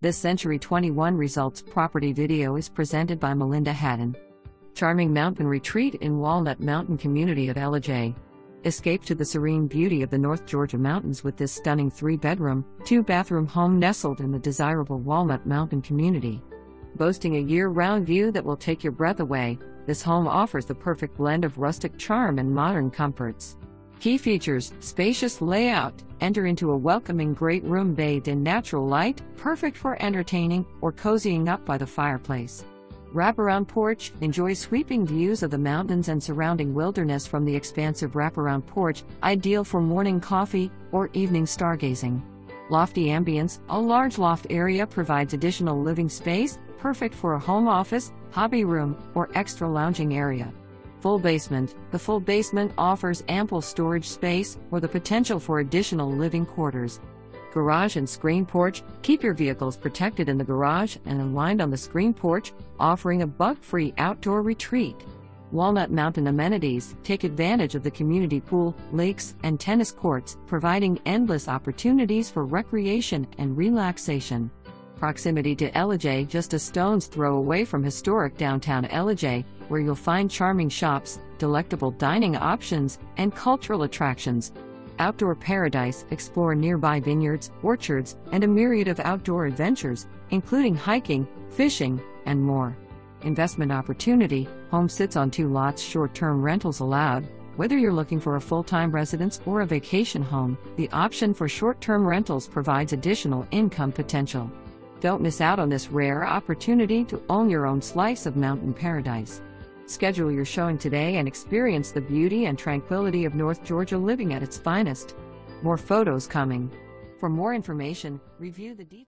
This Century 21 Results Property video is presented by Melinda Hadden. Charming mountain retreat in Walnut Mountain community of Ellijay. Escape to the serene beauty of the North Georgia mountains with this stunning 3-bedroom, 2-bathroom home nestled in the desirable Walnut Mountain community. Boasting a year-round view that will take your breath away, this home offers the perfect blend of rustic charm and modern comforts. Key features: spacious layout, enter into a welcoming great room bathed in natural light, perfect for entertaining or cozying up by the fireplace. Wraparound porch, enjoy sweeping views of the mountains and surrounding wilderness from the expansive wraparound porch, ideal for morning coffee or evening stargazing. Lofty ambience, a large loft area provides additional living space, perfect for a home office, hobby room, or extra lounging area. Full basement. The full basement offers ample storage space or the potential for additional living quarters. Garage and screen porch. Keep your vehicles protected in the garage and aligned on the screen porch, offering a bug-free outdoor retreat. Walnut Mountain amenities. Take advantage of the community pool, lakes, and tennis courts, providing endless opportunities for recreation and relaxation. Proximity to Ellijay, just a stone's throw away from historic downtown Ellijay, where you'll find charming shops, delectable dining options, and cultural attractions. Outdoor paradise, explore nearby vineyards, orchards, and a myriad of outdoor adventures, including hiking, fishing, and more. Investment opportunity, home sits on 2 lots, short-term rentals allowed. Whether you're looking for a full-time residence or a vacation home, the option for short-term rentals provides additional income potential. Don't miss out on this rare opportunity to own your own slice of mountain paradise. Schedule your showing today and experience the beauty and tranquility of North Georgia living at its finest. More photos coming. For more information, review the details.